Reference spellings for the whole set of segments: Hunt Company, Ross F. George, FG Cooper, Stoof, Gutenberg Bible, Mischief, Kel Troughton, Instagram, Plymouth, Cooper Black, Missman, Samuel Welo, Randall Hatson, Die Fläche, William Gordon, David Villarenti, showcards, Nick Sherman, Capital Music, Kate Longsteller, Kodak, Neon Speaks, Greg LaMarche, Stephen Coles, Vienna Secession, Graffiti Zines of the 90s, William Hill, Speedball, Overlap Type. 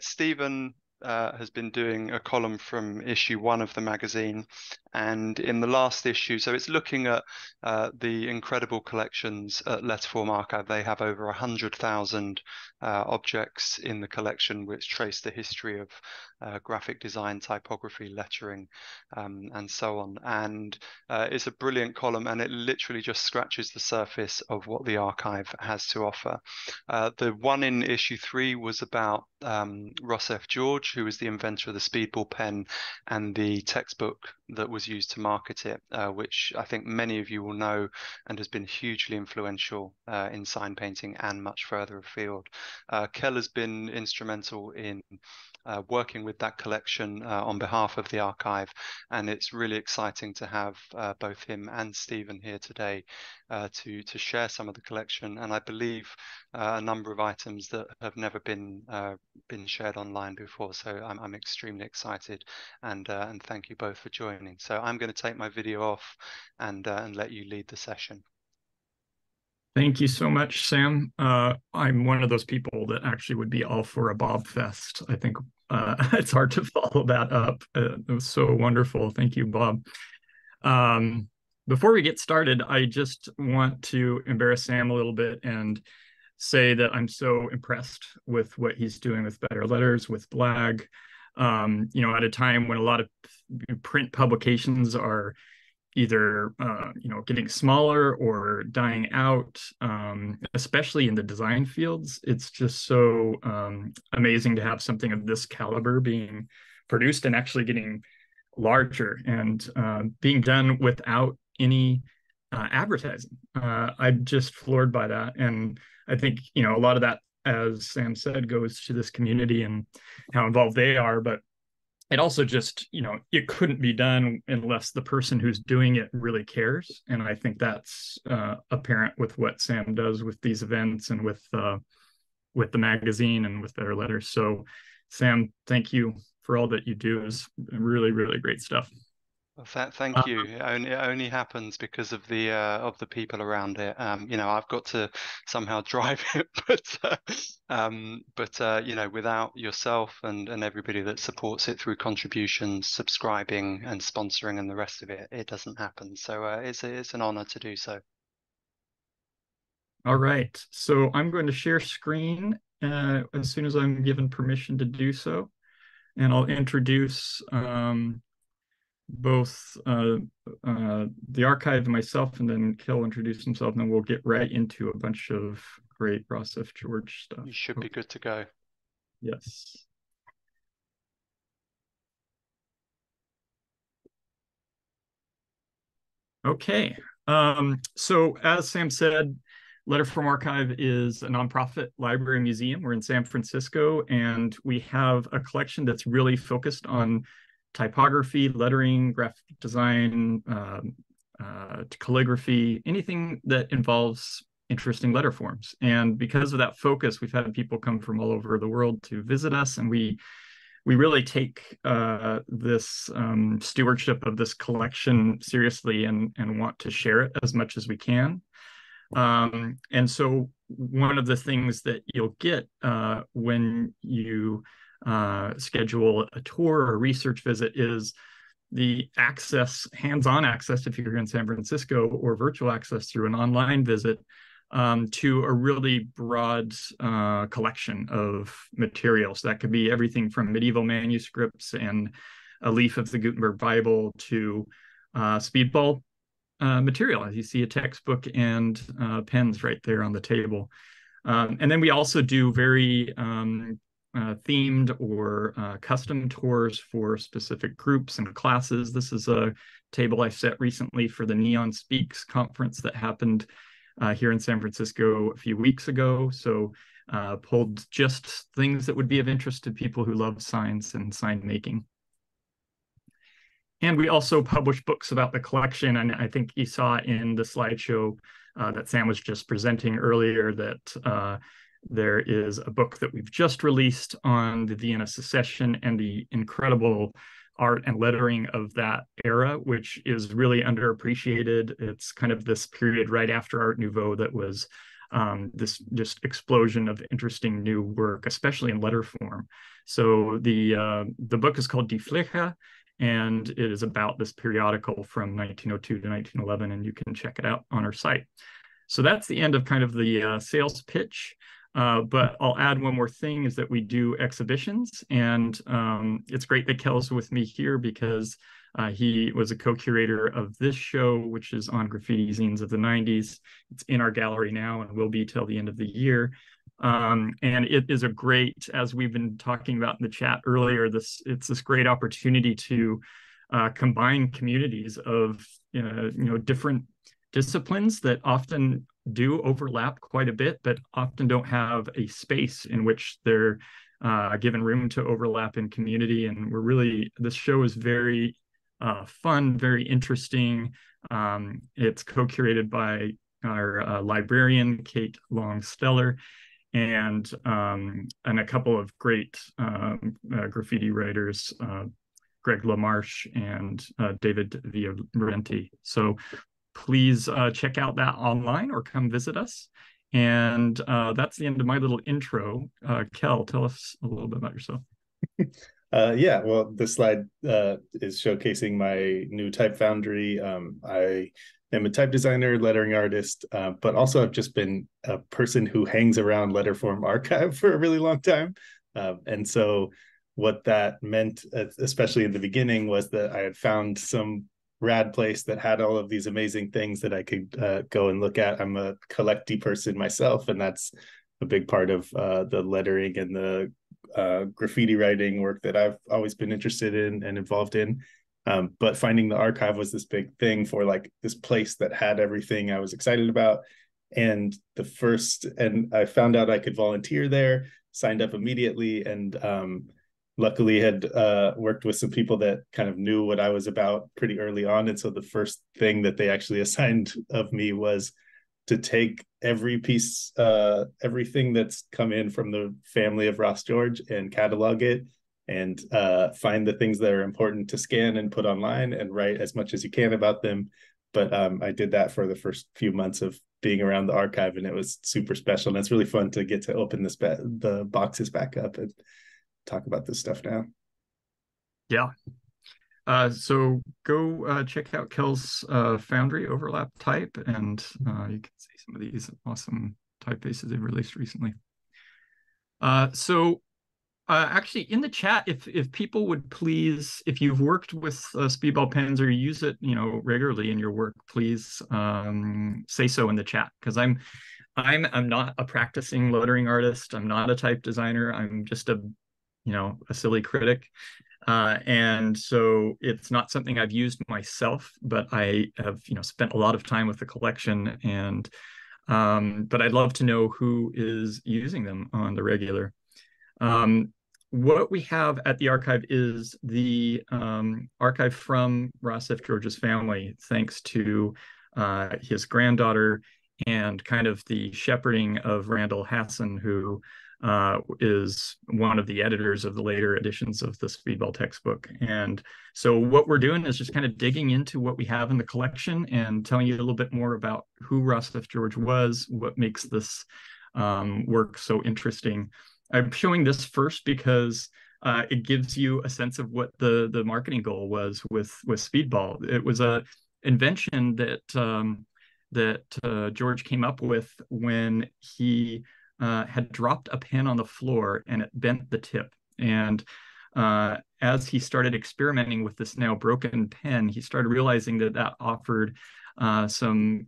Stephen has been doing a column from issue 1 of the magazine, and in the last issue, so it's looking at the incredible collections at Letterform Archive. They have over 100,000 objects in the collection, which trace the history of graphic design, typography, lettering, and so on. And it's a brilliant column, and it literally just scratches the surface of what the archive has to offer. The one in issue 3 was about Ross F. George, who was the inventor of the Speedball pen and the textbook that was used to market it, which I think many of you will know and has been hugely influential in sign painting and much further afield. Kel has been instrumental in working with that collection on behalf of the archive, and it's really exciting to have both him and Stephen here today to share some of the collection, and I believe a number of items that have never been been shared online before. So I'm extremely excited, and thank you both for joining. So I'm going to take my video off and let you lead the session. Thank you so much, Sam. I'm one of those people that actually would be all for a Bob Fest. I think it's hard to follow that up. It was so wonderful. Thank you, Bob. Before we get started, I just want to embarrass Sam a little bit and say that I'm so impressed with what he's doing with Better Letters, with BLAG. You know, at a time when a lot of print publications are either you know, getting smaller or dying out, especially in the design fields, it's just so amazing to have something of this caliber being produced and actually getting larger and being done without any advertising. I'm just floored by that, and I think, you know, a lot of that, as Sam said, goes to this community and how involved they are, but it also just, you know, it couldn't be done unless the person who's doing it really cares. And I think that's apparent with what Sam does with these events and with the magazine and with Better Letters. So Sam, thank you for all that you do. It's really, really great stuff. Well, thank you. It only happens because of the people around it. You know, I've got to somehow drive it, but you know, without yourself and everybody that supports it through contributions, subscribing, and sponsoring, and the rest of it, it doesn't happen. So it's an honor to do so. All right. So I'm going to share screen as soon as I'm given permission to do so, and I'll introduce both the archive and myself, and then Kel introduce himself, and then we'll get right into a bunch of great Ross F. George stuff. You should be good to go. Yes. Okay. So as Sam said, Letterform Archive is a nonprofit library museum. We're in San Francisco, and we have a collection that's really focused on typography, lettering, graphic design, calligraphy, anything that involves interesting letter forms. And because of that focus, we've had people come from all over the world to visit us. And we really take this stewardship of this collection seriously and want to share it as much as we can. And so one of the things that you'll get when you schedule a tour or research visit is the access, hands-on access if you're in San Francisco, or virtual access through an online visit to a really broad collection of materials. That could be everything from medieval manuscripts and a leaf of the Gutenberg Bible to Speedball material. As you see, a textbook and pens right there on the table. And then we also do very themed or custom tours for specific groups and classes. This is a table I set recently for the Neon Speaks conference that happened here in San Francisco a few weeks ago. So pulled just things that would be of interest to people who love signs and sign making. And we also publish books about the collection. And I think you saw in the slideshow that Sam was just presenting earlier that there is a book that we've just released on the Vienna Secession and the incredible art and lettering of that era, which is really underappreciated. It's kind of this period right after Art Nouveau that was this just explosion of interesting new work, especially in letter form. So the book is called Die Fläche, and it is about this periodical from 1902 to 1911, and you can check it out on our site. So that's the end of kind of the sales pitch. But I'll add one more thing, is that we do exhibitions, and it's great that Kel's with me here because he was a co-curator of this show, which is on Graffiti Zines of the 90s. It's in our gallery now and will be till the end of the year. And it is a great, as we've been talking about in the chat earlier, it's this great opportunity to combine communities of different disciplines that often do overlap quite a bit, but often don't have a space in which they're given room to overlap in community. And we're really, this show is very fun, very interesting. It's co-curated by our librarian, Kate Longsteller, and a couple of great graffiti writers, Greg LaMarche and David Villarenti. So please check out that online or come visit us. And that's the end of my little intro. Kel, tell us a little bit about yourself. Yeah, well, this slide is showcasing my new type foundry. I am a type designer, lettering artist, but also I've just been a person who hangs around Letterform Archive for a really long time. And so what that meant, especially in the beginning, was that I had found some rad place that had all of these amazing things that I could go and look at. I'm a collecty person myself, and that's a big part of the lettering and the graffiti writing work that I've always been interested in and involved in. But finding the archive was this big thing for like this place that had everything I was excited about. And I found out I could volunteer there, signed up immediately, and luckily had worked with some people that kind of knew what I was about pretty early on. And so the first thing that they actually assigned of me was to take every piece, everything that's come in from the family of Ross George, and catalog it, and find the things that are important to scan and put online, and write as much as you can about them. But I did that for the first few months of being around the archive, and it was super special. And it's really fun to get to open this the boxes back up and talk about this stuff now. Yeah. So go check out Kel's foundry, Overlap Type, and you can see some of these awesome typefaces they've released recently. Actually, in the chat, if people would please, if you've worked with Speedball pens or use it, regularly in your work, please say so in the chat, because I'm not a practicing lettering artist. I'm not a type designer. I'm just a silly critic. And so it's not something I've used myself, but I have, spent a lot of time with the collection, and, but I'd love to know who is using them on the regular. What we have at the archive is the archive from Ross F. George's family, thanks to his granddaughter and kind of the shepherding of Randall Hatson, who is one of the editors of the later editions of the Speedball textbook. And so what we're doing is just kind of digging into what we have in the collection and telling you a little bit more about who Ross F. George was, what makes this work so interesting. I'm showing this first because it gives you a sense of what the marketing goal was with Speedball. It was an invention that George came up with when he had dropped a pen on the floor and it bent the tip. And as he started experimenting with this now broken pen, he started realizing that that offered some,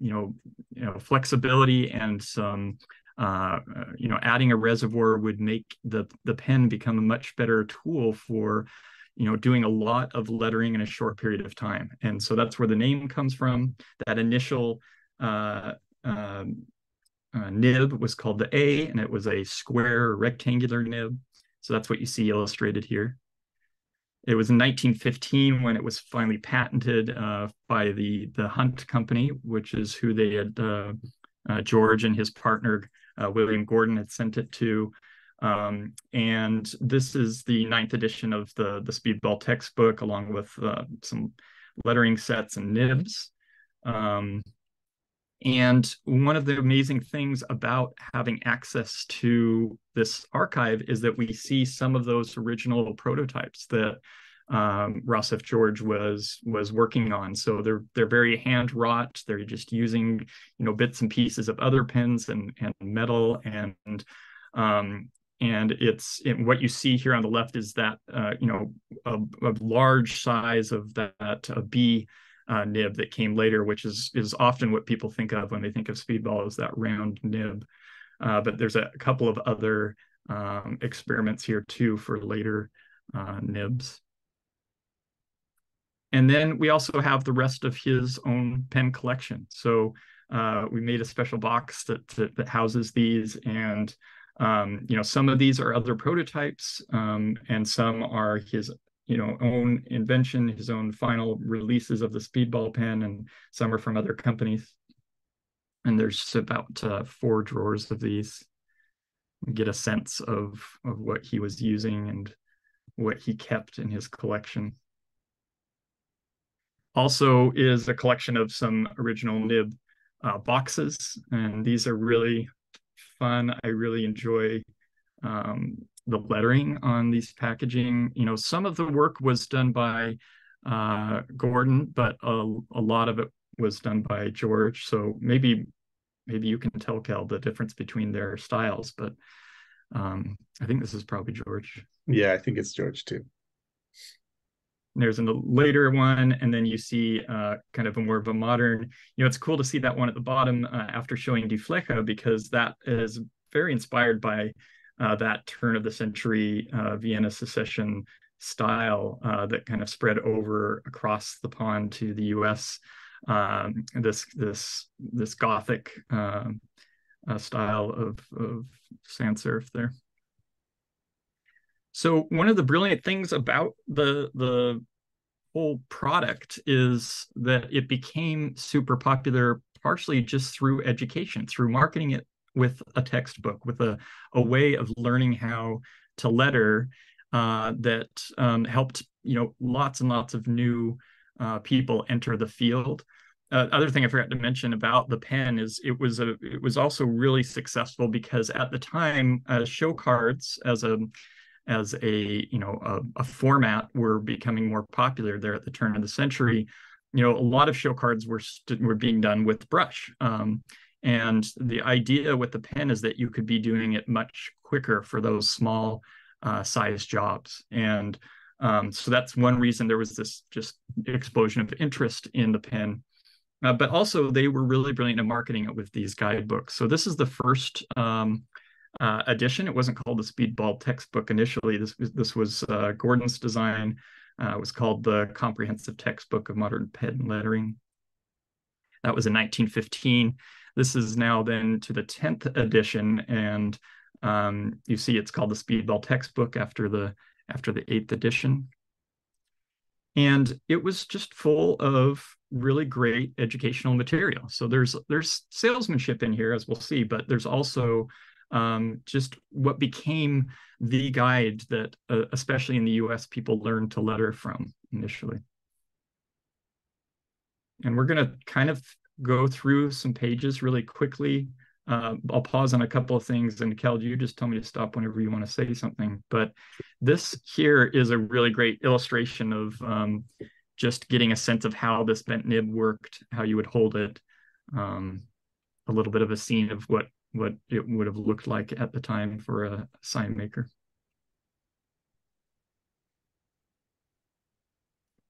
flexibility, and some, adding a reservoir would make the pen become a much better tool for, doing a lot of lettering in a short period of time. And so that's where the name comes from. That initial nib was called the A, and it was a square rectangular nib. So that's what you see illustrated here. It was in 1915 when it was finally patented by the Hunt Company, which is who they had, George and his partner, William Gordon, had sent it to. And this is the 9th edition of the Speedball textbook, along with some lettering sets and nibs. And one of the amazing things about having access to this archive is that we see some of those original prototypes that Ross F. George was working on. So they're very hand wrought. They're just using, you know, bits and pieces of other pins and metal, and what you see here on the left is that you know, a large size of that B nib that came later, which is often what people think of when they think of Speedball, is that round nib. But there's a couple of other experiments here too for later nibs. And then we also have the rest of his own pen collection. So we made a special box that houses these, and you know, some of these are other prototypes, and some are his, you know, own invention, his own final releases of the Speedball pen, and some are from other companies. And there's about 4 drawers of these. You get a sense of what he was using and what he kept in his collection. Also is a collection of some original nib boxes, and these are really fun. I really enjoy the lettering on these packaging. You know, some of the work was done by Gordon, but a lot of it was done by George. So maybe you can tell, Kel, the difference between their styles, but I think this is probably George. Yeah, I think it's George too. There's a later one, and then you see kind of a more of a modern, you know, it's cool to see that one at the bottom after showing Die Fläche, because that is very inspired by that turn of the century Vienna Secession style that kind of spread over across the pond to the US. This Gothic style of sans serif there. So one of the brilliant things about the whole product is that it became super popular partially just through education, through marketing it with a textbook, with a way of learning how to letter that helped, you know, lots and lots of new people enter the field. Other thing I forgot to mention about the pen is it was also really successful because at the time show cards as a you know a format were becoming more popular there at the turn of the century. You know, a lot of show cards were being done with brush, and the idea with the pen is that you could be doing it much quicker for those small size jobs, and so that's one reason there was this just explosion of interest in the pen. But also they were really brilliant at marketing it with these guidebooks. So this is the first edition. It wasn't called the Speedball textbook initially. This was Gordon's design. It was called the Comprehensive Textbook of Modern Pen Lettering. That was in 1915. This is now then to the 10th edition, and you see it's called the Speedball textbook after the 8th edition. And it was just full of really great educational material. So there's salesmanship in here, as we'll see, but there's also just what became the guide that, especially in the US, people learned to letter from initially. And we're going to kind of go through some pages really quickly. I'll pause on a couple of things, and Kel, you just tell me to stop whenever you want to say something. But this here is a really great illustration of just getting a sense of how this bent nib worked, how you would hold it, a little bit of a scene of what it would have looked like at the time for a sign maker.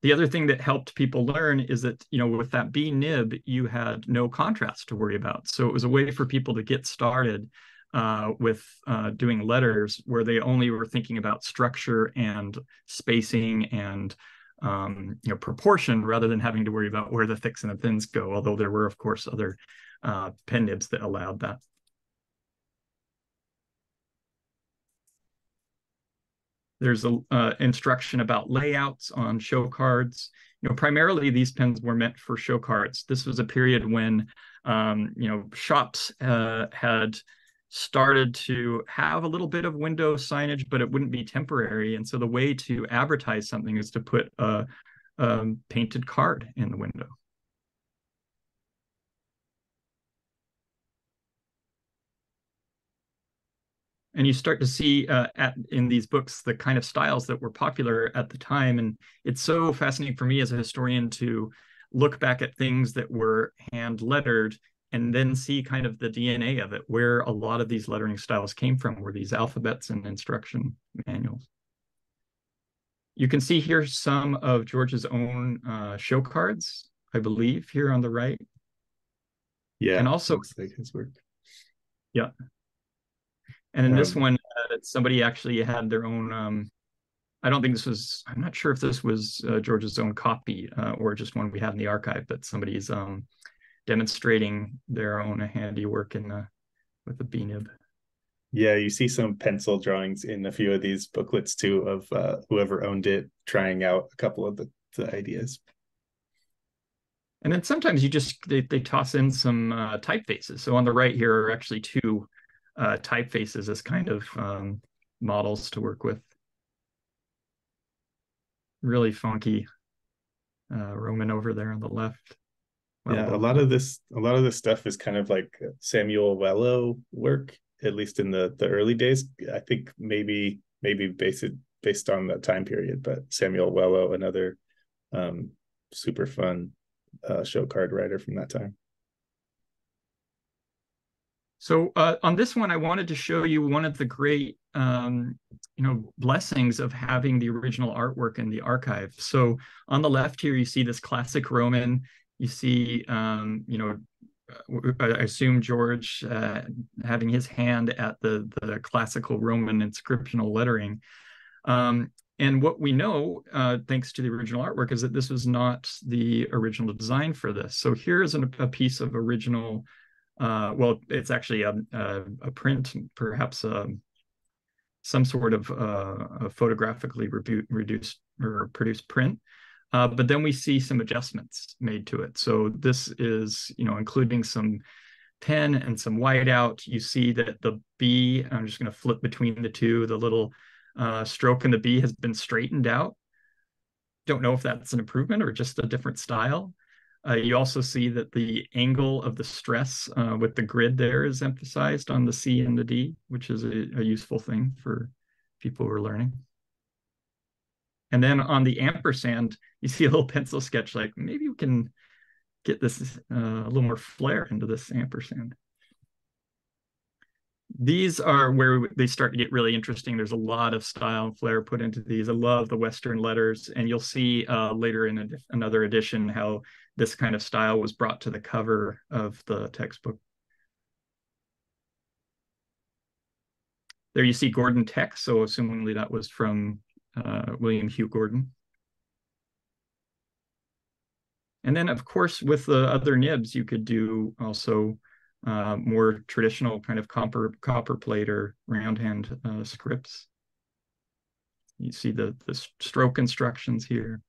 The other thing that helped people learn is that, you know, with that B nib, you had no contrast to worry about. So it was a way for people to get started with doing letters where they only were thinking about structure and spacing and, you know, proportion, rather than having to worry about where the thicks and the thins go. Although there were, of course, other pen nibs that allowed that. There's instruction about layouts on show cards. You know, primarily these pens were meant for show cards. This was a period when, you know, shops had started to have a little bit of window signage, but it wouldn't be temporary. And so the way to advertise something is to put a painted card in the window. And you start to see in these books the kind of styles that were popular at the time. And it's so fascinating for me as a historian to look back at things that were hand lettered and then see kind of the DNA of it, where a lot of these lettering styles came from, were these alphabets and instruction manuals. You can see here some of George's own show cards, I believe, here on the right. Yeah, and also looks like his work. Yeah, and in this one, somebody actually had their own. I don't think this was. I'm not sure if this was George's own copy or just one we have in the archive, but somebody's demonstrating their own handiwork in the with a B-nib. Yeah, you see some pencil drawings in a few of these booklets too of whoever owned it trying out a couple of the ideas. And then sometimes you just they toss in some typefaces. So on the right here are actually two typefaces as kind of models to work with. Really funky Roman over there on the left. Well, yeah, a lot of this stuff is kind of like Samuel Welo work, at least in the early days. I think maybe based on that time period, but Samuel Welo, another super fun show card writer from that time. So on this one, I wanted to show you one of the great, blessings of having the original artwork in the archive. So on the left here, you see this classic Roman. You see, I assume George having his hand at the classical Roman inscriptional lettering. And what we know, thanks to the original artwork, is that this was not the original design for this. So here's a piece of original, well, it's actually a print, perhaps some sort of a photographically reduced or produced print. But then we see some adjustments made to it. So this is, including some pen and some whiteout. You see that the B, I'm just going to flip between the two, the little stroke in the B has been straightened out. Don't know if that's an improvement or just a different style. You also see that the angle of the stress with the grid there is emphasized on the C and the D, which is a useful thing for people who are learning. And then on the ampersand, you see a little pencil sketch, like maybe we can get this a little more flair into this ampersand. These are where they start to get really interesting. There's a lot of style and flair put into these. I love the Western letters. And you'll see later in another edition how this kind of style was brought to the cover of the textbook. There you see Gordon text. So assumingly that was from William Hugh Gordon. And then, of course, with the other nibs, you could do also more traditional kind of copperplate or round hand scripts. You see the stroke instructions here.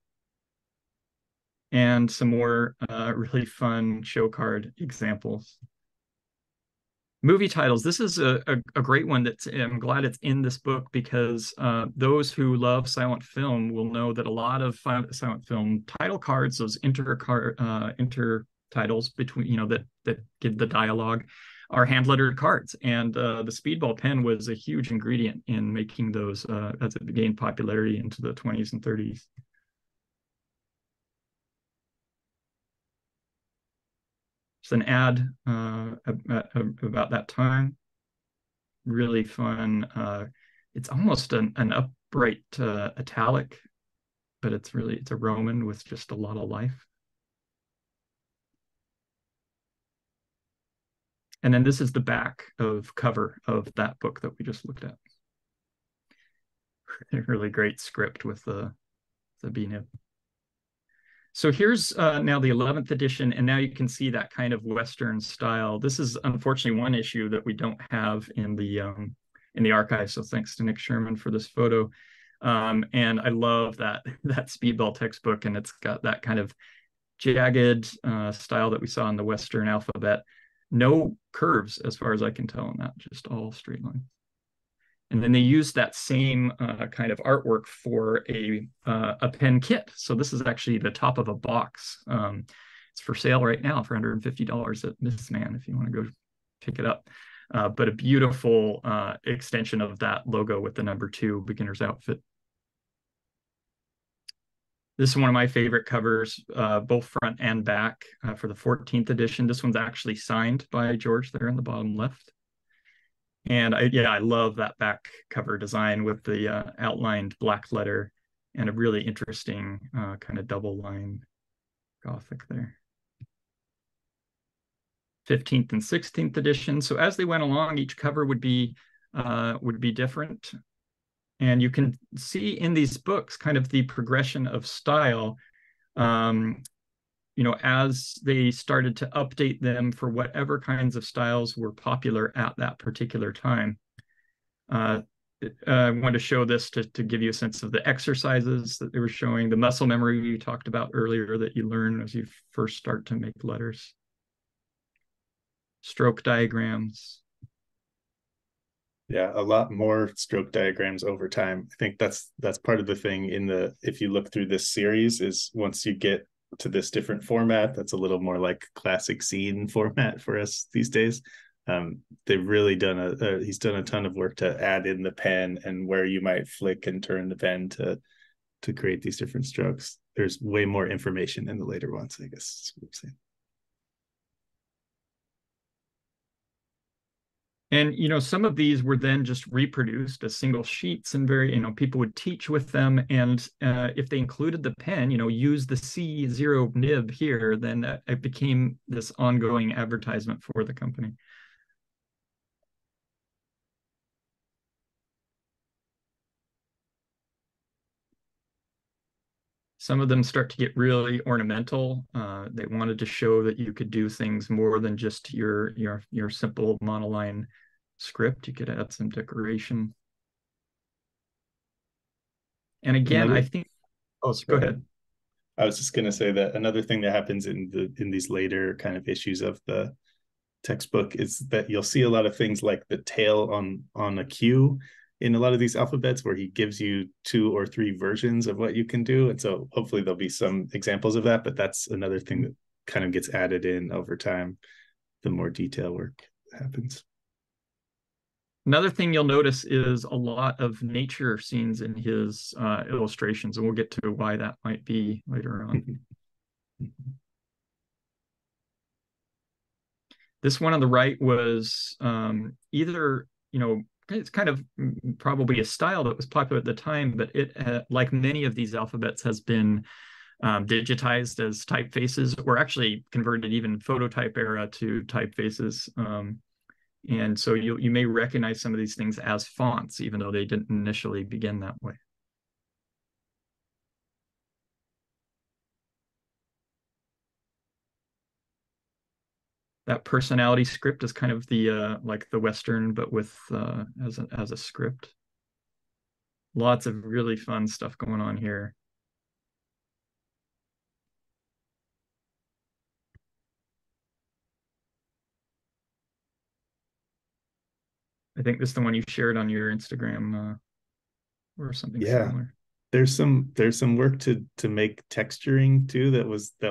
And some more really fun show card examples. Movie titles. This is a great one that I'm glad it's in this book, because those who love silent film will know that a lot of silent film title cards, those intertitles between, that give the dialogue, are hand-lettered cards. And the Speedball pen was a huge ingredient in making those as it gained popularity into the 20s and 30s. An ad about that time. Really fun. It's almost an upright italic, but it's a Roman with just a lot of life. And then this is the back of cover of that book that we just looked at. Really great script with the B-nib. So here's now the 11th edition, and now you can see that kind of Western style. This is unfortunately one issue that we don't have in the archive. So thanks to Nick Sherman for this photo. And I love that Speedball textbook, and it's got that kind of jagged style that we saw in the Western alphabet. No curves, as far as I can tell, on that, just all straight lines. And then they used that same kind of artwork for a pen kit. So this is actually the top of a box. It's for sale right now for $150 at Missman if you want to go pick it up. but a beautiful extension of that logo with the #2 beginner's outfit. This is one of my favorite covers, both front and back, for the 14th edition. This one's actually signed by George there in the bottom left. And I love that back cover design with the outlined black letter and a really interesting kind of double line Gothic there. 15th and 16th edition. So as they went along, each cover would be different. And you can see in these books kind of the progression of style, as they started to update them for whatever kinds of styles were popular at that particular time. I want to show this to give you a sense of the exercises that they were showing, the muscle memory you talked about earlier that you learn as you first start to make letters, stroke diagrams. Yeah, a lot more stroke diagrams over time. I think that's part of the thing in the, if you look through this series, is once you get to this different format, that's a little more like classic zine format for us these days. They've really done he's done a ton of work to add in the pen and where you might flick and turn the pen to create these different strokes. There's way more information in the later ones, I guess. And, some of these were then just reproduced as single sheets, and people would teach with them. And if they included the pen, use the C0 nib here, then it became this ongoing advertisement for the company. Some of them start to get really ornamental. They wanted to show that you could do things more than just your simple monoline script. You could add some decoration. And again, I think, go ahead. I was just going to say that another thing that happens in these later kind of issues of the textbook is that you'll see a lot of things like the tail on a cue in a lot of these alphabets, where he gives you 2 or 3 versions of what you can do. And so hopefully there'll be some examples of that, but that's another thing that kind of gets added in over time, the more detail work happens. Another thing you'll notice is a lot of nature scenes in his illustrations, and we'll get to why that might be later on. This one on the right was it's kind of probably a style that was popular at the time, but it, like many of these alphabets, has been digitized as typefaces, or actually converted even phototype era to typefaces. And so you may recognize some of these things as fonts, even though they didn't initially begin that way. That personality script is kind of the like the Western, but with as a script. Lots of really fun stuff going on here. I think this is the one you shared on your Instagram or something similar. There's some work to make texturing too that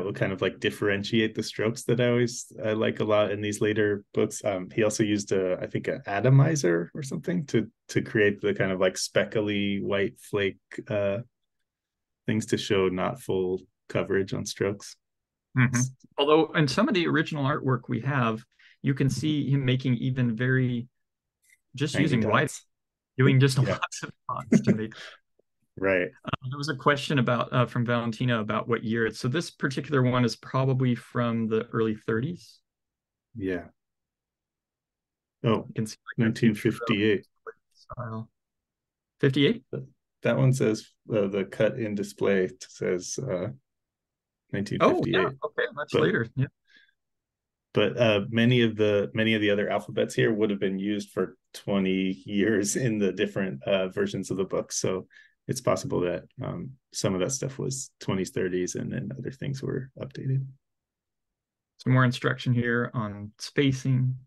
will kind of like differentiate the strokes that I like a lot in these later books. He also used an atomizer or something to create the kind of like speckly white flake things to show not full coverage on strokes. Mm-hmm. Although in some of the original artwork we have, you can see him making even lots of dots to make. Right. There was a question about from Valentina about what year. So this particular one is probably from the early 30s. Yeah. Oh, you can see 1958. 58? That one says the cut in display says 1958. Oh, yeah. Okay, later. Yeah. But many of the other alphabets here would have been used for 20 years in the different versions of the book. So it's possible that some of that stuff was 20s, 30s, and then other things were updated. Some more instruction here on spacing.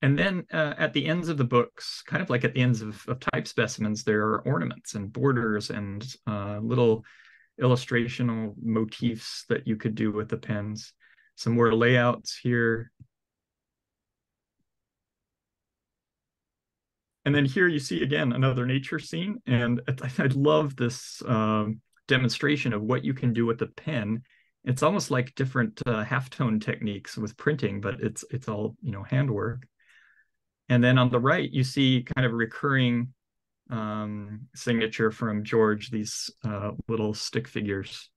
And then at the ends of the books, kind of like at the ends of type specimens, there are ornaments and borders and little illustrational motifs that you could do with the pens. Some more layouts here. And then here you see again another nature scene, and I love this demonstration of what you can do with the pen. It's almost like different halftone techniques with printing, but it's all, you know, handwork. And then on the right, you see kind of a recurring signature from George, these little stick figures.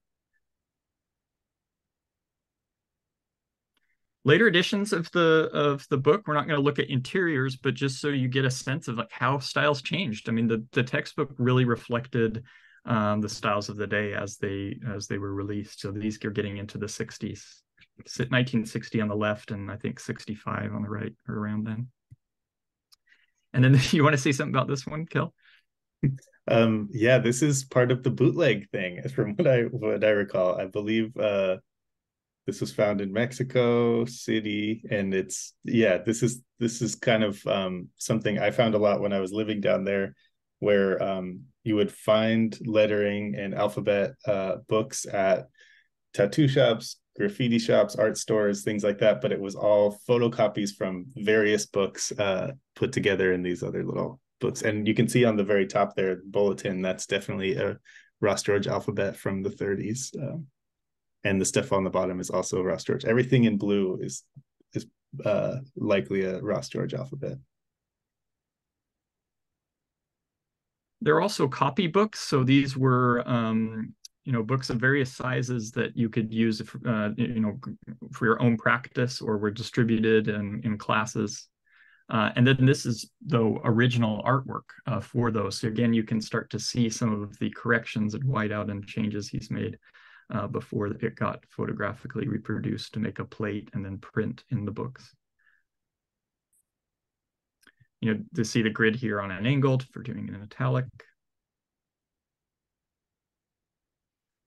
Later editions of the book, we're not going to look at interiors, but just so you get a sense of like how styles changed. I mean, the textbook really reflected the styles of the day as they were released. So these are getting into the 60s, 1960 on the left, and I think 65 on the right, or around then. And then you want to say something about this one, Kel? Yeah, this is part of the bootleg thing, from what I recall. I believe. This was found in Mexico City, and it's, yeah, this is kind of something I found a lot when I was living down there, where you would find lettering and alphabet books at tattoo shops, graffiti shops, art stores, things like that. But it was all photocopies from various books put together in these other little books. And you can see on the very top there, bulletin, that's definitely a Ross George alphabet from the 30s. And the stuff on the bottom is also Ross George. Everything in blue is likely a Ross George alphabet. There are also copy books. So these were, you know, books of various sizes that you could use, if, you know, for your own practice, or were distributed in classes. And then this is the original artwork for those. So again, you can start to see some of the corrections and whiteout and changes he's made before it got photographically reproduced to make a plate and then print in the books. You know, to see the grid here on an angled for doing an italic.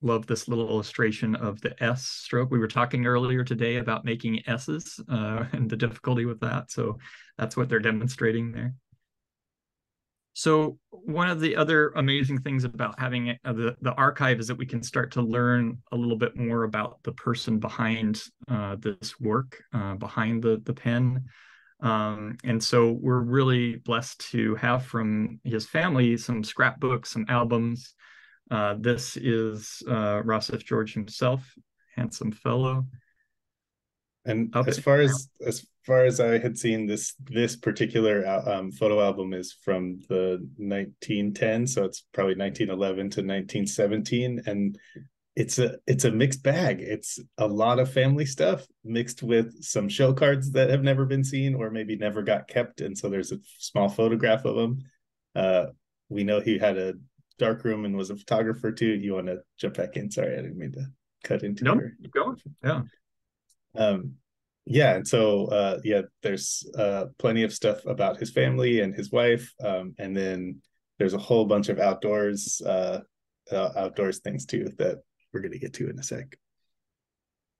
Love this little illustration of the S stroke. We were talking earlier today about making S's and the difficulty with that. So that's what they're demonstrating there. So one of the other amazing things about having the archive is that we can start to learn a little bit more about the person behind this work, behind the pen. And so we're really blessed to have from his family some scrapbooks, some albums. This is Ross F. George himself, handsome fellow. And as far as I had seen, this particular photo album is from the 1910s, so it's probably 1911 to 1917, and it's a mixed bag. It's a lot of family stuff mixed with some show cards that have never been seen or maybe never got kept, and so there's a small photograph of them. We know he had a dark room and was a photographer too. You want to jump back in? Sorry, I didn't mean to cut into you. No, keep going. Yeah. Yeah, and so yeah, there's plenty of stuff about his family and his wife, and then there's a whole bunch of outdoors things too that we're going to get to in a sec.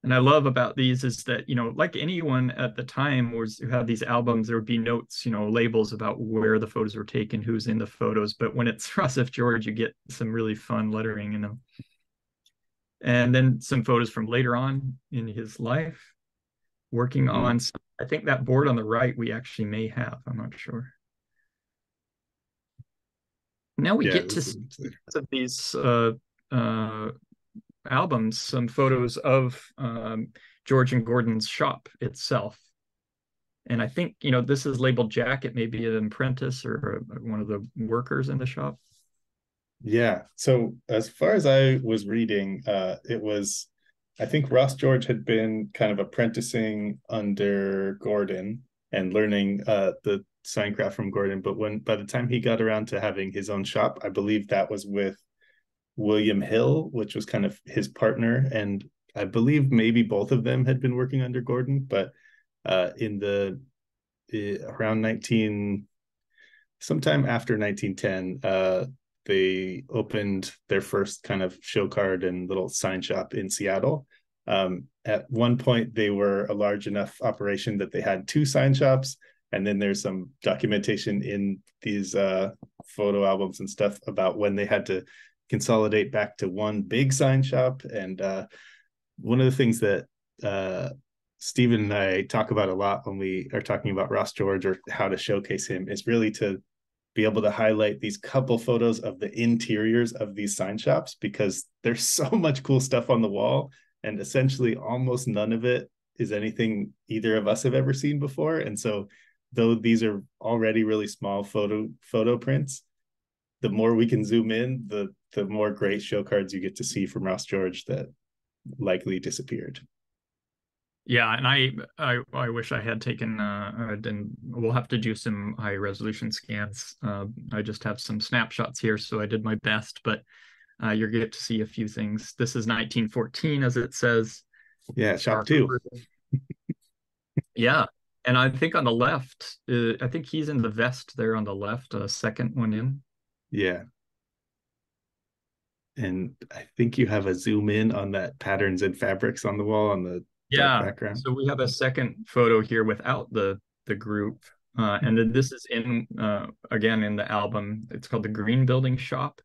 And I love about these is that, you know, like anyone at the time who had these albums, there would be notes, you know, labels about where the photos were taken, who's in the photos. But when it's Ross F. George, you get some really fun lettering in them. And then some photos from later on in his life, working on, I think that board on the right, we actually may have, I'm not sure. Now we get to some of these albums, some photos of George and Gordon's shop itself. And I think, you know, this is labeled Jack. It may be an apprentice or one of the workers in the shop. Yeah, so as far as I was reading, it was, I think Ross George had been kind of apprenticing under Gordon and learning the sign craft from Gordon. But by the time he got around to having his own shop, I believe that was with William Hill, which was kind of his partner. And I believe maybe both of them had been working under Gordon, but around sometime after 1910, they opened their first kind of show card and little sign shop in Seattle. At one point, they were a large enough operation that they had 2 sign shops. And then there's some documentation in these photo albums and stuff about when they had to consolidate back to one big sign shop. And one of the things that Stephen and I talk about a lot when we are talking about Ross George or how to showcase him is really to be able to highlight these couple photos of the interiors of these sign shops, because there's so much cool stuff on the wall, and essentially almost none of it is anything either of us have ever seen before. And so though these are already really small photo prints, the more we can zoom in, the more great show cards you get to see from Ross George that likely disappeared. Yeah, and I wish I had taken, and we'll have to do some high resolution scans. I just have some snapshots here, so I did my best, but you're going to get to see a few things. This is 1914, as it says. Yeah, shop two. Yeah, and I think on the left, I think he's in the vest there on the left, second one in. Yeah. And I think you have a zoom in on that patterns and fabrics on the wall on the background. So we have a second photo here without the group. And then this is in, again, in the album. It's called The Green Building Shop.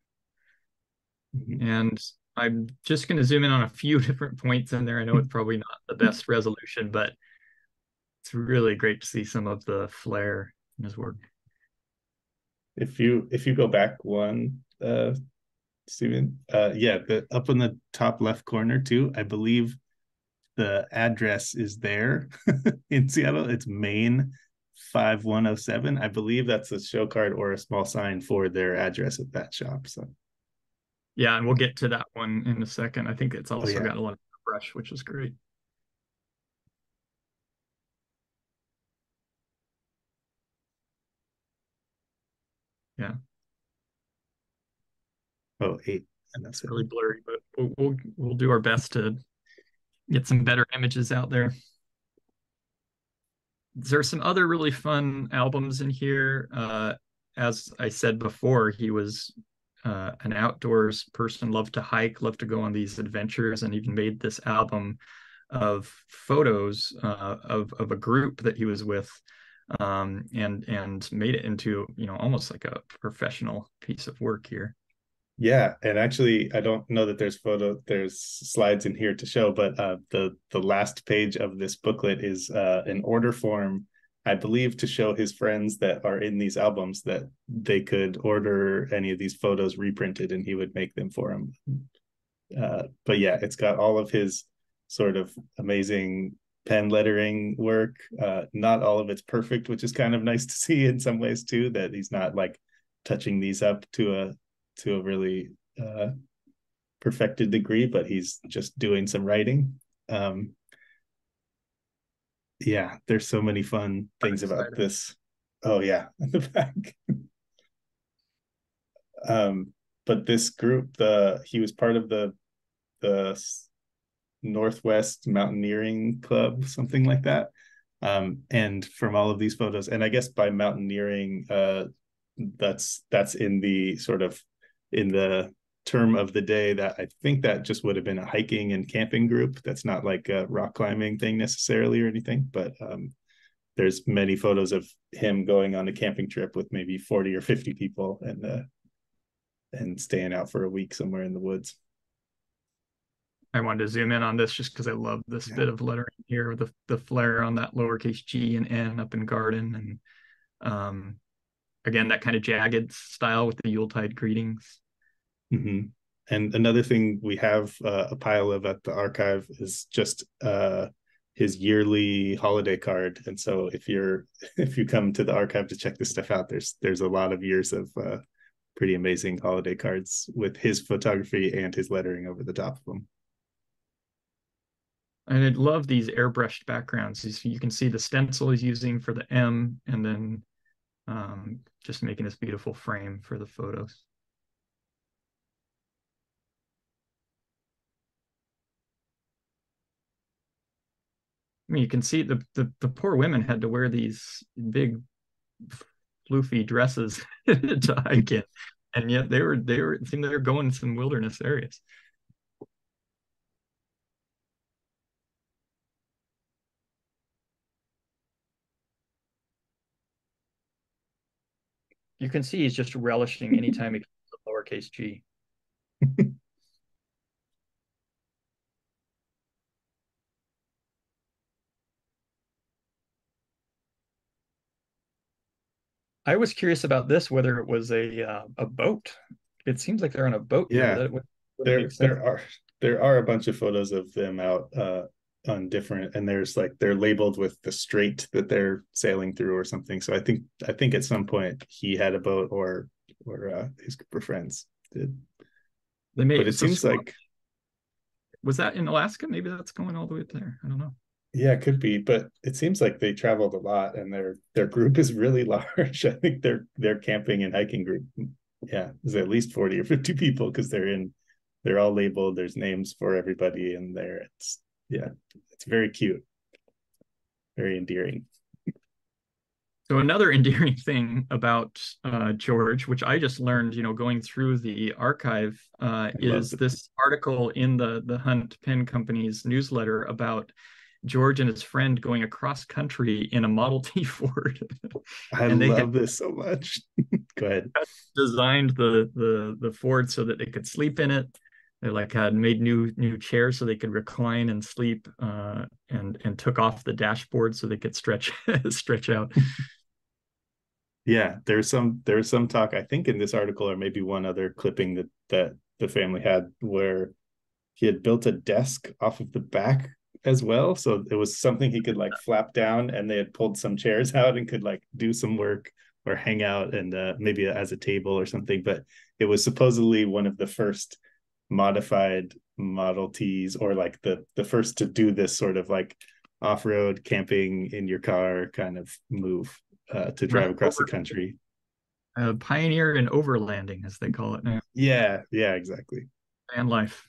Mm-hmm. And I'm just going to zoom in on a few different points in there. I know it's probably not the best resolution, but it's really great to see some of the flair in his work. If you go back one, Stephen, up in the top left corner too, I believe the address is there in Seattle. It's Maine 5107. I believe that's a show card or a small sign for their address at that shop. So, yeah, and we'll get to that one in a second. I think it's also got a lot of brush, which is great. Yeah. Oh, 8. And that's really blurry, but we'll do our best to get some better images out there. There are some other really fun albums in here. As I said before, he was an outdoors person, loved to hike, loved to go on these adventures, and even made this album of photos of a group that he was with. And made it into, you know, almost like a professional piece of work here. Yeah, and actually I don't know that there's slides in here to show, but the last page of this booklet is an order form, I believe, to show his friends that are in these albums that they could order any of these photos reprinted, and he would make them for him. But yeah, it's got all of his sort of amazing pen lettering work. Not all of it's perfect, which is kind of nice to see in some ways too, that he's not like touching these up to a really perfected degree, but he's just doing some writing. Yeah, there's so many fun things about this. Oh yeah, in the back. But this group, he was part of the Northwest Mountaineering Club, something like that. And from all of these photos, and I guess by mountaineering, that's in the sort of in the term of the day, that I think that just would have been a hiking and camping group. That's not like a rock climbing thing necessarily or anything, but there's many photos of him going on a camping trip with maybe 40 or 50 people and staying out for a week somewhere in the woods. I wanted to zoom in on this just because I love this bit of lettering here, the flare on that lowercase g and n up in garden. And again, that kind of jagged style with the Yuletide greetings. Mm-hmm. And another thing we have a pile of at the archive is just his yearly holiday card. And so if you come to the archive to check this stuff out, there's a lot of years of pretty amazing holiday cards with his photography and his lettering over the top of them. And I love these airbrushed backgrounds. You can see the stencil he's using for the M, and then just making this beautiful frame for the photos. I mean, you can see the poor women had to wear these big, floofy dresses to hike in, and yet it seemed they were going to some wilderness areas. You can see he's just relishing any time he gets the lowercase g. I was curious about this, whether it was a boat. It seems like they're on a boat. Yeah, that would there are a bunch of photos of them out on different, and there's like they're labeled with the strait that they're sailing through or something. So I think at some point he had a boat, or his group of friends did. They made, but it seems like, was that in Alaska? Maybe that's going all the way up there. I don't know. Yeah, it could be, but it seems like they traveled a lot, and their group is really large. I think their camping and hiking group, yeah, is at least 40 or 50 people, because they're all labeled. There's names for everybody in there. It's, yeah, it's very cute, very endearing. So another endearing thing about George, which I just learned, going through the archive, is this article in the Hunt Pen Company's newsletter about George and his friend going across country in a Model T Ford. I love this so much. Go ahead. Designed the Ford so that they could sleep in it. They had made new chairs so they could recline and sleep, and took off the dashboard so they could stretch out. Yeah, there's some talk, I think, in this article, or maybe one other clipping that the family had, where he had built a desk off of the back as well. So it was something he could flap down, and they had pulled some chairs out and could do some work or hang out, and maybe as a table or something. But it was supposedly one of the first modified Model Ts, or the first to do this sort of off-road camping in your car kind of move, to drive across the country. Pioneer and overlanding, as they call it now. Yeah, exactly. And life.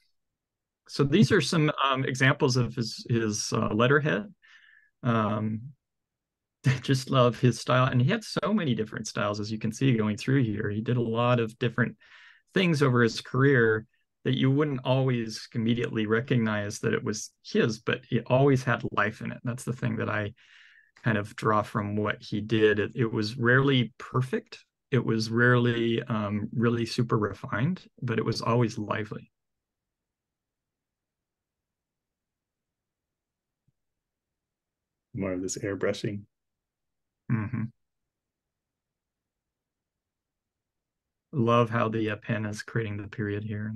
So these are some examples of his letterhead. I just love his style, and he had so many different styles, as you can see going through here. He did a lot of different things over his career that you wouldn't always immediately recognize that it was his, but it always had life in it. That's the thing that I kind of draw from what he did. It was rarely perfect. It was rarely really super refined, but it was always lively. More of this airbrushing. Mm-hmm. Love how the pen is creating the period here.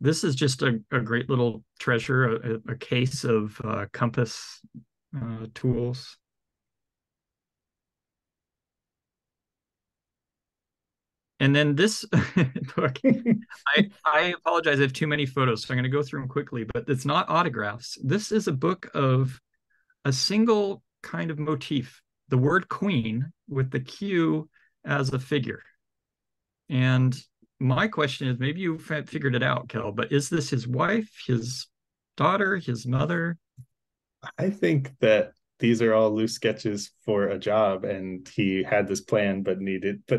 This is just a great little treasure, a case of compass tools. And then this book, I apologize, I have too many photos, so I'm going to go through them quickly, but it's not autographs. This is a book of a single kind of motif, the word queen with the Q as a figure. And my question is, maybe you figured it out, Kel, but is this his wife, his daughter, his mother? I think that these are all loose sketches for a job, and he had this plan but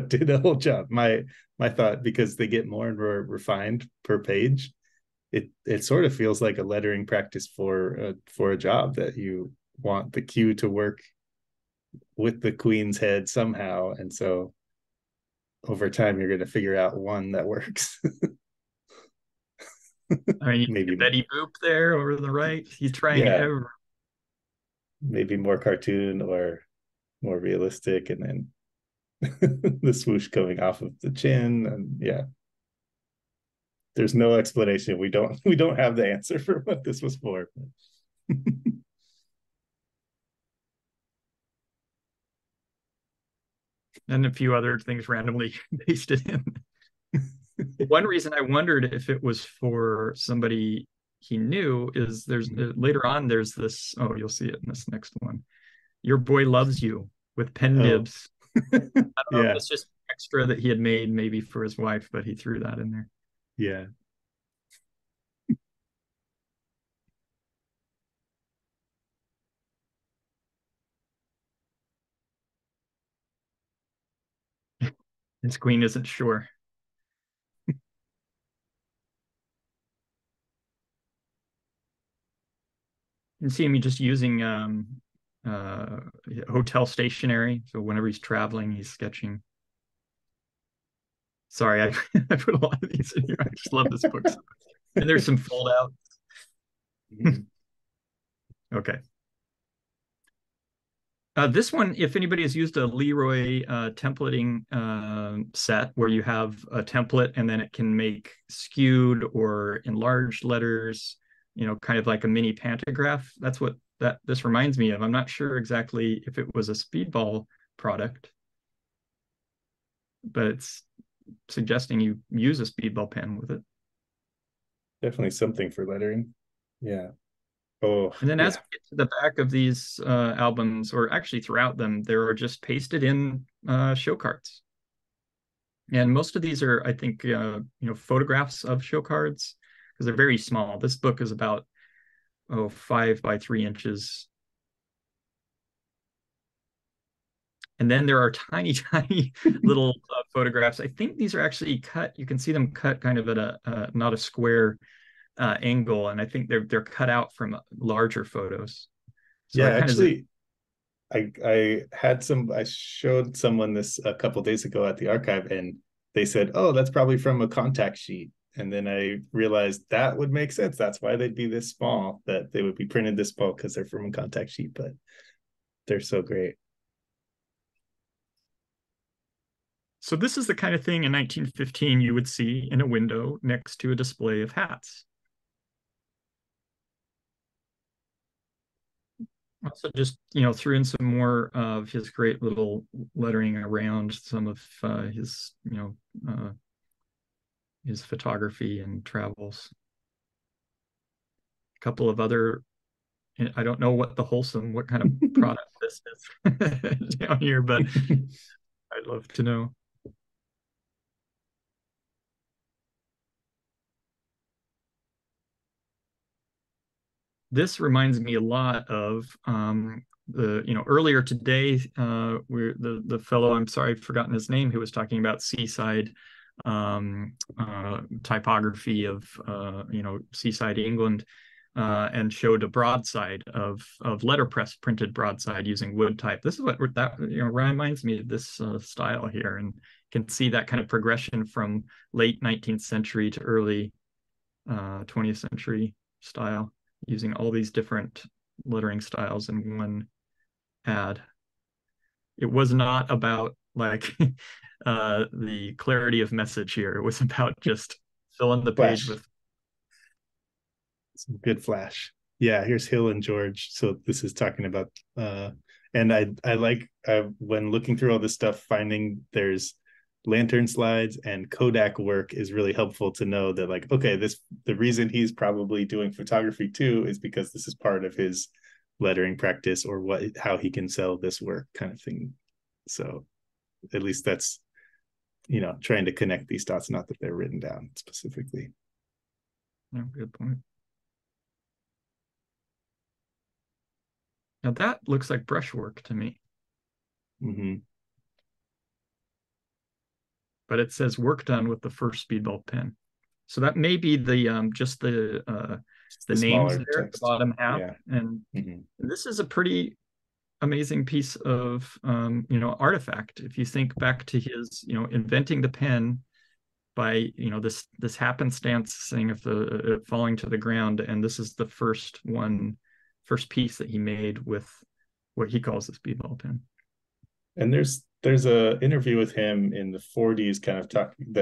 did a whole job. My thought, because they get more and more refined per page, it sort of feels like a lettering practice for a job, that you want the Q to work with the queen's head somehow, and so over time you're going to figure out one that works. I mean, maybe Betty Boop there over the right. He's trying to maybe more cartoon or more realistic, and then the swoosh coming off of the chin, and yeah, there's no explanation. We don't have the answer for what this was for. And a few other things randomly pasted in. One reason I wondered if it was for somebody he knew is later on there's this, oh, you'll see it in this next one. Your boy loves you with pen nibs. I don't know if it's just extra that he had made maybe for his wife, but he threw that in there. Yeah. His queen isn't sure. You can see him just using hotel stationery. So whenever he's traveling, he's sketching. Sorry, I put a lot of these in here. I just love this book. And there's some fold outs. Okay. This one, if anybody has used a Leroy templating set where you have a template and then it can make skewed or enlarged letters, you know, kind of like a mini pantograph. That's what that this reminds me of. I'm not sure exactly if it was a Speedball product, but it's suggesting you use a Speedball pen with it. Definitely something for lettering. Yeah. Oh, and then as we get to the back of these albums, or actually throughout them, there are just pasted in show cards. And most of these are, I think, you know, photographs of show cards because they're very small. This book is about, 5 by 3 inches. And then there are tiny, tiny little photographs. I think these are actually cut. You can see them cut kind of at a, not a square angle, and I think they're cut out from larger photos. So yeah, actually, I had some. I showed someone this a couple of days ago at the archive, and they said, "Oh, that's probably from a contact sheet." And then I realized that would make sense. That's why they'd be this small. That they would be printed this small because they're from a contact sheet. But they're so great. So this is the kind of thing in 1915 you would see in a window next to a display of hats. Also just, you know, threw in some more of his great little lettering around some of his, you know, his photography and travels. A couple of other, I don't know what the wholesome, what kind of product this is down here, but I'd love to know. This reminds me a lot of the, you know, earlier today, where the fellow, I'm sorry, I've forgotten his name, who was talking about seaside typography of, you know, seaside England, and showed a broadside of letterpress printed broadside using wood type. This is what that, you know, reminds me of this style here, and can see that kind of progression from late 19th century to early 20th century style, using all these different lettering styles in one ad. It was not about like the clarity of message here. It was about just filling the page flash. With some good flash. Yeah, here's Hill and George. So this is talking about, and I like when looking through all this stuff, finding there's lantern slides and Kodak work is really helpful to know that, like, okay, this, the reason he's probably doing photography too is because this is part of his lettering practice, or what, how he can sell this work kind of thing. So at least that's, you know, trying to connect these dots, not that they're written down specifically. Yeah, good point. Now that looks like brushwork to me. Mm-hmm. But it says work done with the first Speedball pen, so that may be the just the names there at the bottom half. Yeah. And mm-hmm. This is a pretty amazing piece of you know, artifact. If you think back to his, you know, inventing the pen by, you know, this happenstance thing of the falling to the ground, and this is the first piece that he made with what he calls the Speedball pen. And there's a interview with him in the 40s, kind of talking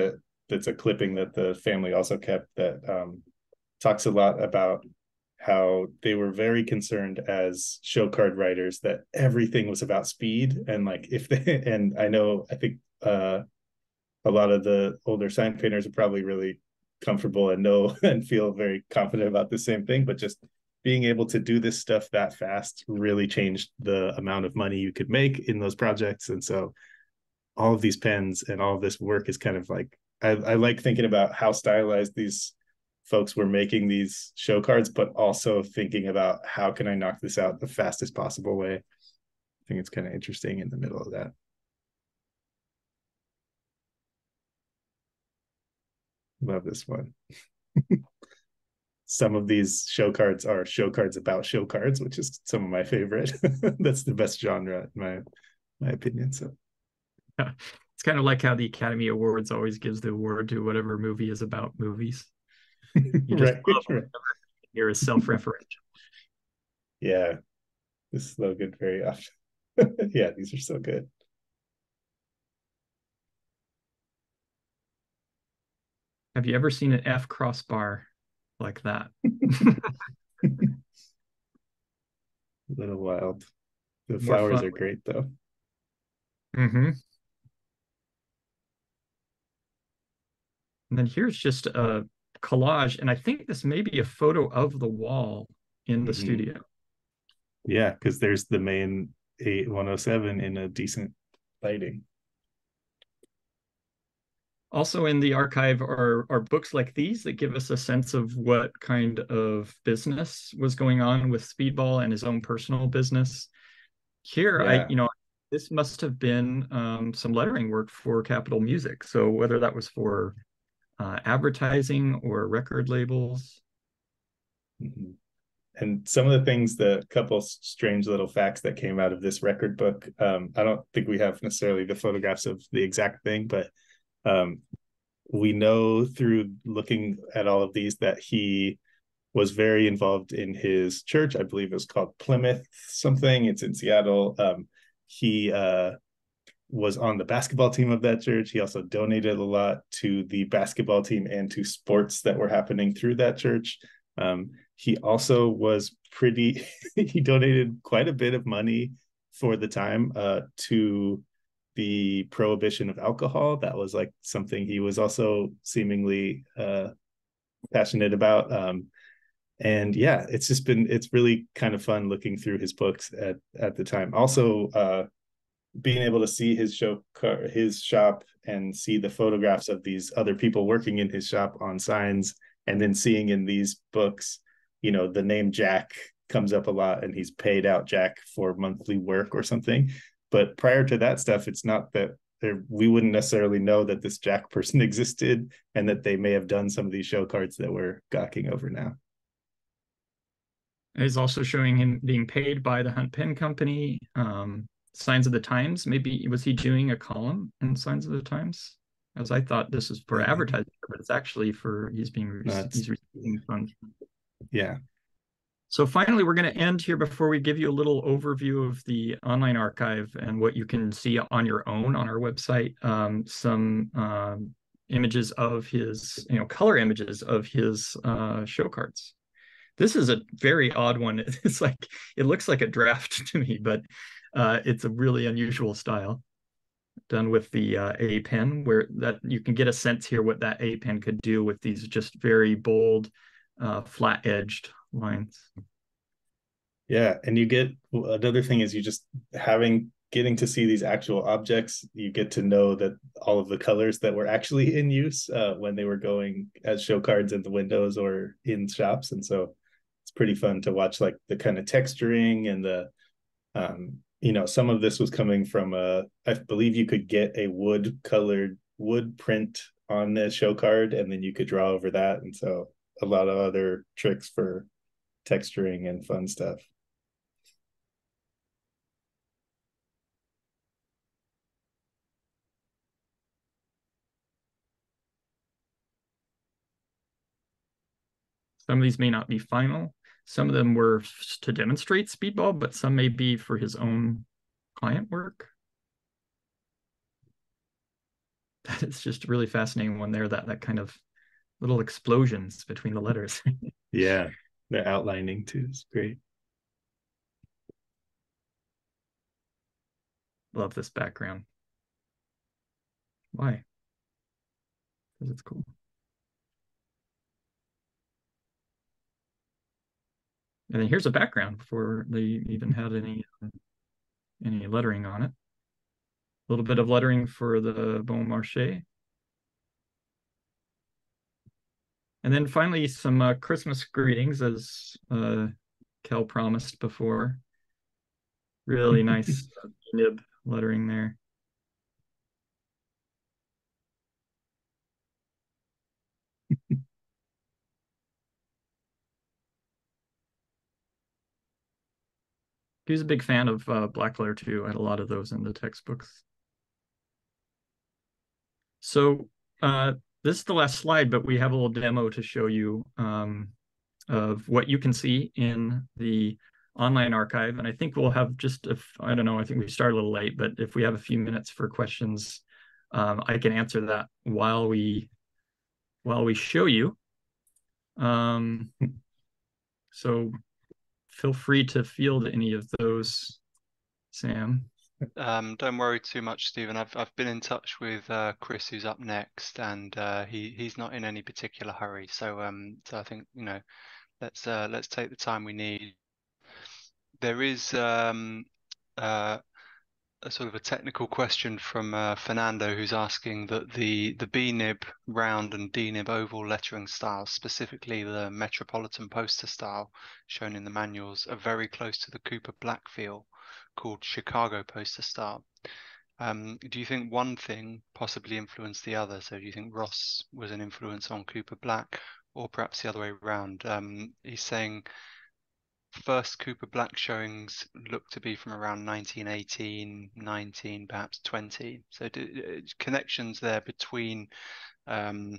that's a clipping that the family also kept, that talks a lot about how they were very concerned as show card writers that everything was about speed, and like if they, and I think a lot of the older sign painters are probably really comfortable and know and feel very confident about the same thing, but just being able to do this stuff that fast really changed the amount of money you could make in those projects. And so all of these pens and all of this work is kind of like, I like thinking about how stylized these folks were making these show cards, but also thinking about how can I knock this out the fastest possible way. I think it's kind of interesting in the middle of that. Love this one. Some of these show cards are show cards about show cards, which is some of my favorite. That's the best genre in my opinion. So yeah. It's kind of like how the Academy Awards always gives the award to whatever movie is about movies. You just love whatever here is self-referential. Yeah, this is so good very often. Yeah, these are so good. Have you ever seen an F crossbar like that? A little wild. The flowers are great, though. Mm-hmm. And then here's just a collage, and I think this may be a photo of the wall in the mm-hmm. studio. Yeah, because there's the main 8107 in a decent lighting. Also in the archive are books like these that give us a sense of what kind of business was going on with Speedball and his own personal business. Here, yeah. This must have been some lettering work for Capital Music. So whether that was for advertising or record labels. Mm-hmm. And some of the things, the couple strange little facts that came out of this record book, I don't think we have necessarily the photographs of the exact thing, but we know through looking at all of these that he was very involved in his church. I believe it was called Plymouth something. It's in Seattle. He was on the basketball team of that church. He also donated a lot to the basketball team and to sports that were happening through that church. He also was pretty, he donated quite a bit of money for the time to the prohibition of alcohol. That was like something he was also seemingly passionate about. And yeah, it's just been, it's really kind of fun looking through his books at the time. Also being able to see his shop and see the photographs of these other people working in his shop on signs, and then seeing in these books, the name Jack comes up a lot, and he's paid out Jack for monthly work or something. But prior to that stuff, it's not that we wouldn't necessarily know that this Jack person existed and that they may have done some of these show cards that we're gawking over now. It's also showing him being paid by the Hunt Pen Company. Signs of the Times, maybe was he doing a column in Signs of the Times? As I thought, this is for advertising, but it's actually for he's receiving funds. Yeah. So finally, we're going to end here before we give you a little overview of the online archive and what you can see on your own on our website. Some images of his, color images of his show cards. This is a very odd one. It's like, it looks like a draft to me, but it's a really unusual style, done with the A pen, where that you can get a sense here what that A pen could do with these just very bold, flat edged lines. Yeah, and you get another thing is you just getting to see these actual objects. You get to know that all of the colors that were actually in use when they were going as show cards in the windows or in shops, and so it's pretty fun to watch, like the kind of texturing and the some of this was coming from I believe you could get a wood print on the show card, and then you could draw over that. And so a lot of other tricks for texturing and fun stuff. Some of these may not be final. Some of them were to demonstrate Speedball, but some may be for his own client work. That is just a really fascinating one there, that kind of little explosions between the letters. Yeah, they're outlining too. It's great. Love this background. Why? Because it's cool. And then here's a background before they even had any lettering on it. A little bit of lettering for the Bon Marché. And then finally, some Christmas greetings, as Kel promised before. Really nice nib lettering there. He was a big fan of black letter too. I had a lot of those in the textbooks. So this is the last slide, but we have a little demo to show you of what you can see in the online archive. And I think we'll have just, I don't know, I think we started a little late, but if we have a few minutes for questions, I can answer that while we show you. So feel free to field any of those, Sam. Don't worry too much, Stephen. I've been in touch with Chris, who's up next, and he's not in any particular hurry. So so I think, you know, let's take the time we need. There is a sort of a technical question from Fernando, who's asking that the B-nib round and D-nib oval lettering styles, specifically the Metropolitan poster style shown in the manuals, are very close to the Cooper Black feel called Chicago poster style. Do you think one thing possibly influenced the other? So do you think Ross was an influence on Cooper Black, or perhaps the other way around? He's saying first Cooper Black showings look to be from around 1918, 19, perhaps 20. So connections there between the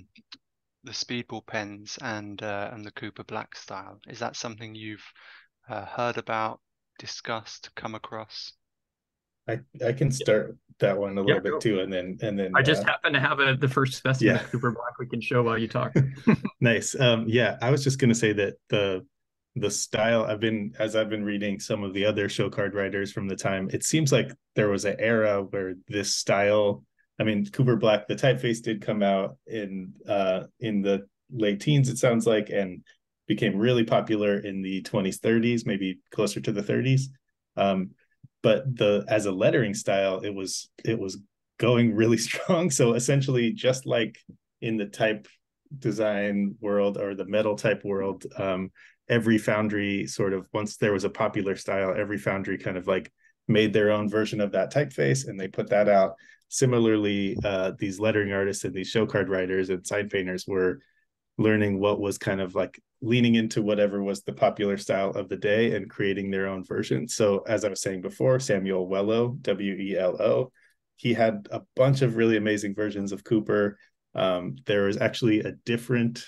Speedball pens and the Cooper Black style. Is that something you've heard about, discussed, come across? I can start that one a little bit too, and then I just happen to have the first specimen of Cooper Black we can show while you talk. Nice. Yeah, I was just going to say that the style, as I've been reading some of the other show card writers from the time, it seems like there was an era where this style, I mean, Cooper Black, the typeface did come out in the late teens, it sounds like, and became really popular in the 20s, 30s, maybe closer to the 30s. But as a lettering style, it was going really strong. So essentially, just like in the type design world or the metal type world, every foundry sort of, once there was a popular style, every foundry kind of like made their own version of that typeface and they put that out. Similarly, these lettering artists and these show card writers and sign painters were learning what was kind of like leaning into whatever was the popular style of the day and creating their own version. So as I was saying before, Samuel Welo, W-E-L-O, he had a bunch of really amazing versions of Cooper. There was actually a different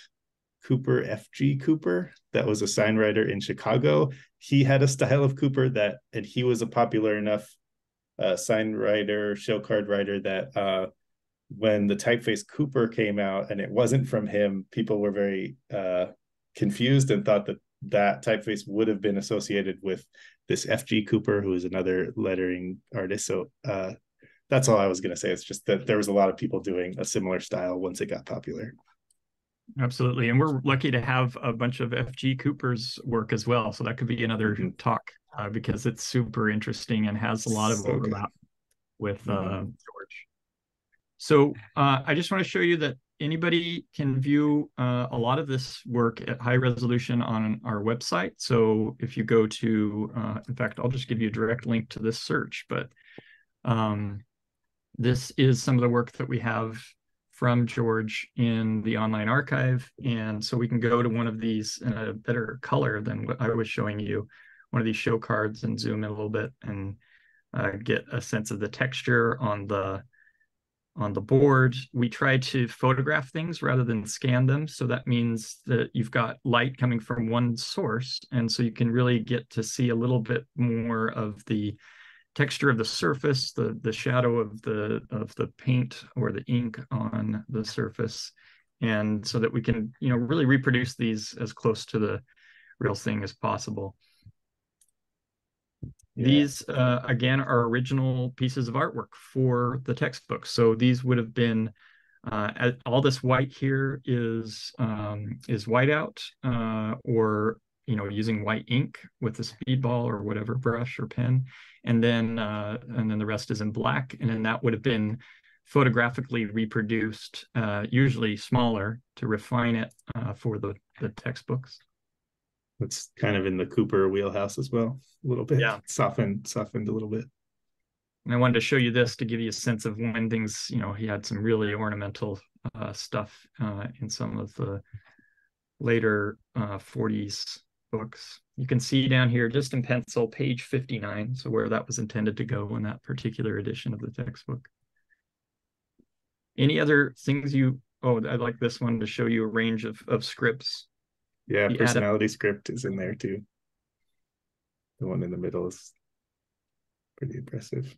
Cooper, FG Cooper, that was a sign writer in Chicago. He had a style of Cooper and he was a popular enough sign writer, show card writer that when the typeface Cooper came out and it wasn't from him, people were very confused and thought that typeface would have been associated with this FG Cooper, who is another lettering artist. So that's all I was going to say. It's just that there was a lot of people doing a similar style once it got popular. Absolutely. And we're lucky to have a bunch of FG Cooper's work as well. So that could be another talk because it's super interesting and has a lot of overlap with George. So I just want to show you that anybody can view a lot of this work at high resolution on our website. So if you go to, in fact, I'll just give you a direct link to this search, but this is some of the work that we have from George in the online archive. And so we can go to one of these in a better color than what I was showing you, one of these show cards, and zoom in a little bit and get a sense of the texture on the board. We try to photograph things rather than scan them. So that means that you've got light coming from one source. And so you can really get to see a little bit more of the texture of the surface, the shadow of the paint or the ink on the surface. And so that we can, you know, really reproduce these as close to the real thing as possible. These, again, are original pieces of artwork for the textbook. So these would have been, all this white here is whiteout, or, you know, using white ink with a Speedball or whatever brush or pen. And then the rest is in black. And then that would have been photographically reproduced, usually smaller, to refine it for the textbooks. That's kind of in the Cooper wheelhouse as well, a little bit. Yeah, softened a little bit. And I wanted to show you this to give you a sense of when things, you know, he had some really ornamental stuff in some of the later 40s books. You can see down here, just in pencil, page 59, so where that was intended to go in that particular edition of the textbook. Any other things you, oh, I'd like this one to show you a range of scripts. Yeah, personality script is in there too. The one in the middle is pretty impressive.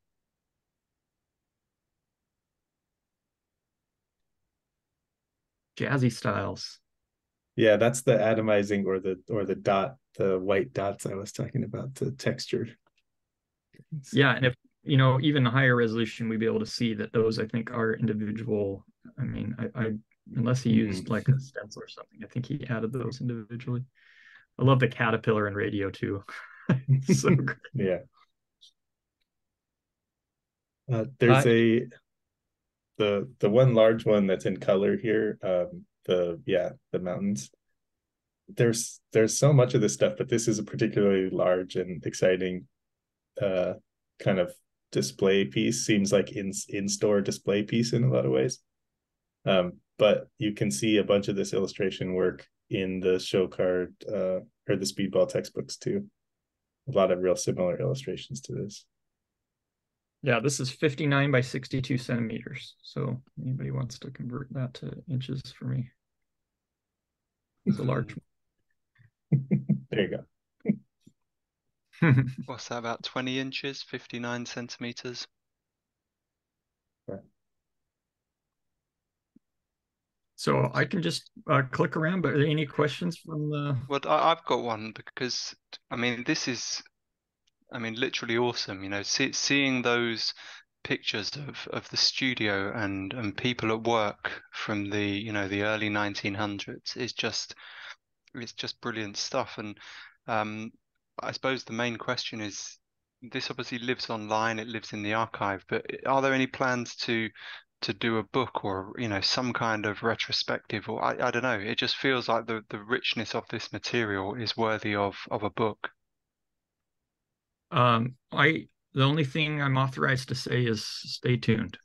Jazzy styles. Yeah, that's the atomizing or the dot, the white dots I was talking about, the texture. Yeah, and if you know, even a higher resolution, we'd be able to see that those, I think, are individual. I mean, I unless he used like a stencil or something, I think he added those individually. I love the caterpillar in radio too. It's so great. Yeah. There's the one large one that's in color here. The mountains. There's so much of this stuff, but this is a particularly large and exciting kind of display piece. Seems like in-store display piece in a lot of ways. But you can see a bunch of this illustration work in the show card or the Speedball textbooks too. A lot of real similar illustrations to this. Yeah, this is 59 by 62 centimeters. So anybody wants to convert that to inches for me. It's a large one. There you go. What's that, about 20 inches, 59 centimeters? So I can just click around, but are there any questions from the... Well, I've got one because, I mean, this is, I mean, literally awesome, you know, seeing those pictures of the studio and people at work from the, you know, the early 1900s is just, it's just brilliant stuff. And I suppose the main question is, this obviously lives online, it lives in the archive, but are there any plans to do a book or, you know, some kind of retrospective, or I don't know, it just feels like the richness of this material is worthy of a book. The only thing I'm authorized to say is stay tuned.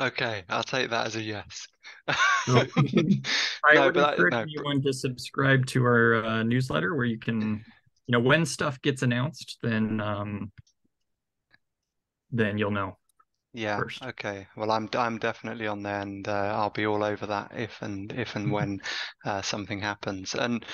Okay, I'll take that as a yes. I would encourage anyone to subscribe to our newsletter where you can, you know, when stuff gets announced, then you'll know. Yeah. First. Okay. Well, I'm definitely on there, and I'll be all over that if and when something happens. And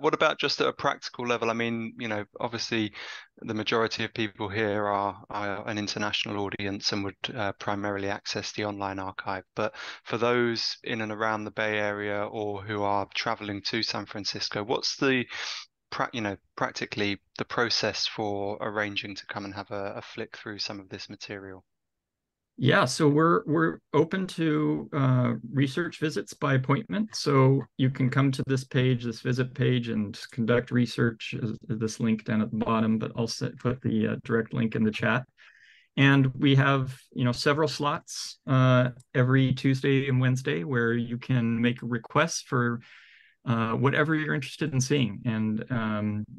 what about just at a practical level? I mean, you know, obviously, the majority of people here are an international audience and would primarily access the online archive. But for those in and around the Bay Area or who are traveling to San Francisco, what's the practically the process for arranging to come and have a flick through some of this material? Yeah, so we're open to research visits by appointment. So you can come to this page, this visit page, and conduct research. This link down at the bottom, but I'll put the direct link in the chat. And we have, you know, several slots every Tuesday and Wednesday where you can make requests for whatever you're interested in seeing, and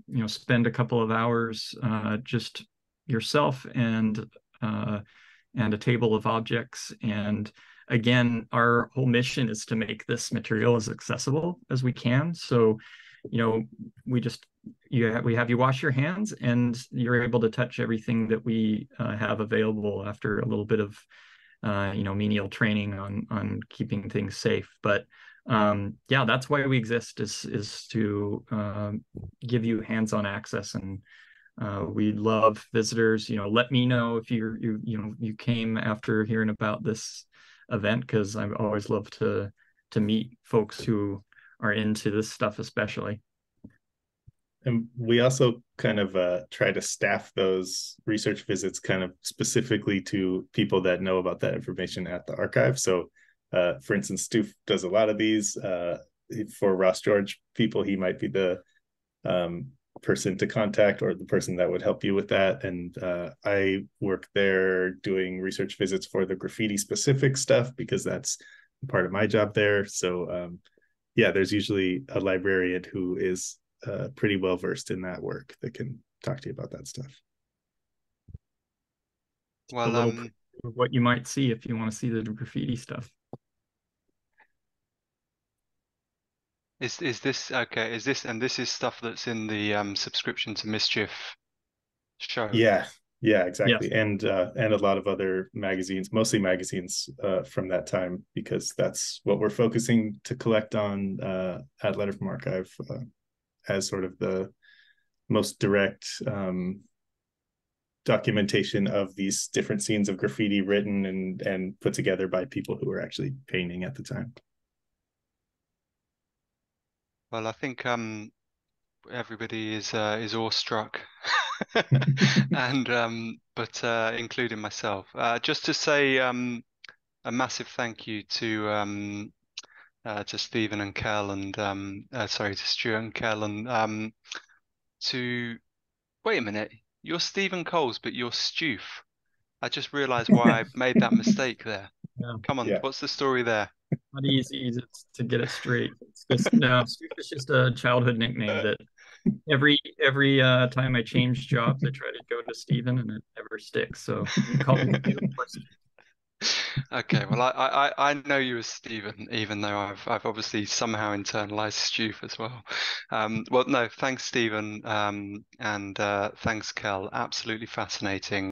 you know, spend a couple of hours just yourself and a table of objects. And again, our whole mission is to make this material as accessible as we can. So, you know, we have you wash your hands, and you're able to touch everything that we have available after a little bit of you know, menial training on keeping things safe, but. Yeah, that's why we exist, is to give you hands-on access, and we love visitors. You know, let me know if you came after hearing about this event, because I've always loved to meet folks who are into this stuff, especially. And we also kind of try to staff those research visits kind of specifically to people that know about that information at the archive. So. For instance, Stu does a lot of these. For Ross George people, he might be the person to contact, or the person that would help you with that. And I work there doing research visits for the graffiti specific stuff, because that's part of my job there. So yeah, there's usually a librarian who is pretty well versed in that work that can talk to you about that stuff. Well, what you might see if you want to see the graffiti stuff. Is this okay? Is this, and this is stuff that's in the subscription to Mischief show? Yeah, exactly. Yes. And a lot of other magazines, mostly magazines from that time, because that's what we're focusing to collect on at Letterform Archive as sort of the most direct documentation of these different scenes of graffiti written and put together by people who were actually painting at the time. Well, I think everybody is awestruck, and but including myself. Just to say a massive thank you to Stephen and Kel, and sorry, to Stuart and Kel, and to, wait a minute, you're Stephen Coles, but you're Stoof. I just realised why I made that mistake there. Yeah. Come on, yeah. What's the story there? Not easy to get it straight. It's just, no, Stoof is just a childhood nickname that every time I change jobs, I try to go to Stephen, and it never sticks. So you call me the person. Okay, well, I know you as Stephen, even though I've obviously somehow internalized Stoof as well. Well, no, thanks Stephen, and thanks Kel. Absolutely fascinating.